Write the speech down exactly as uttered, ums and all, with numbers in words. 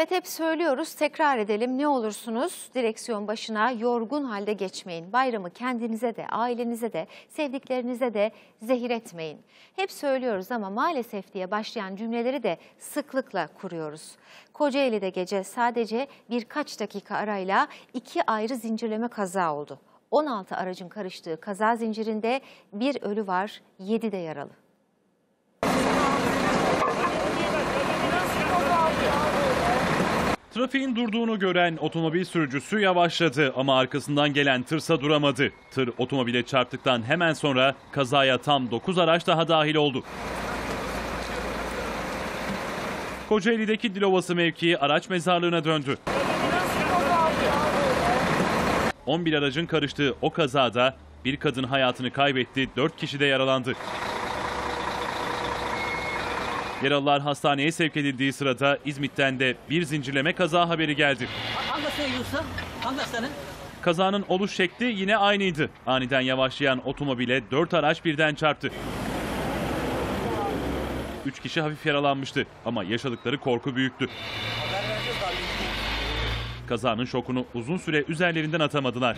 Evet, hep söylüyoruz, tekrar edelim ne olursunuz direksiyon başına yorgun halde geçmeyin. Bayramı kendinize de, ailenize de, sevdiklerinize de zehir etmeyin. Hep söylüyoruz ama maalesef diye başlayan cümleleri de sıklıkla kuruyoruz. Kocaeli'de gece sadece birkaç dakika arayla iki ayrı zincirleme kaza oldu. on altı aracın karıştığı kaza zincirinde bir ölü var, yedi de yaralı. Trafiğin durduğunu gören otomobil sürücüsü yavaşladı ama arkasından gelen tırsa duramadı. Tır otomobile çarptıktan hemen sonra kazaya tam dokuz araç daha dahil oldu. Kocaeli'deki Dilovası mevkii araç mezarlığına döndü. on bir aracın karıştığı o kazada bir kadın hayatını kaybetti, dört kişi de yaralandı. Yaralılar hastaneye sevk edildiği sırada İzmit'ten de bir zincirleme kaza haberi geldi. Kazanın oluş şekli yine aynıydı. Aniden yavaşlayan otomobile dört araç birden çarptı. Üç kişi hafif yaralanmıştı ama yaşadıkları korku büyüktü. Kazanın şokunu uzun süre üzerlerinden atamadılar.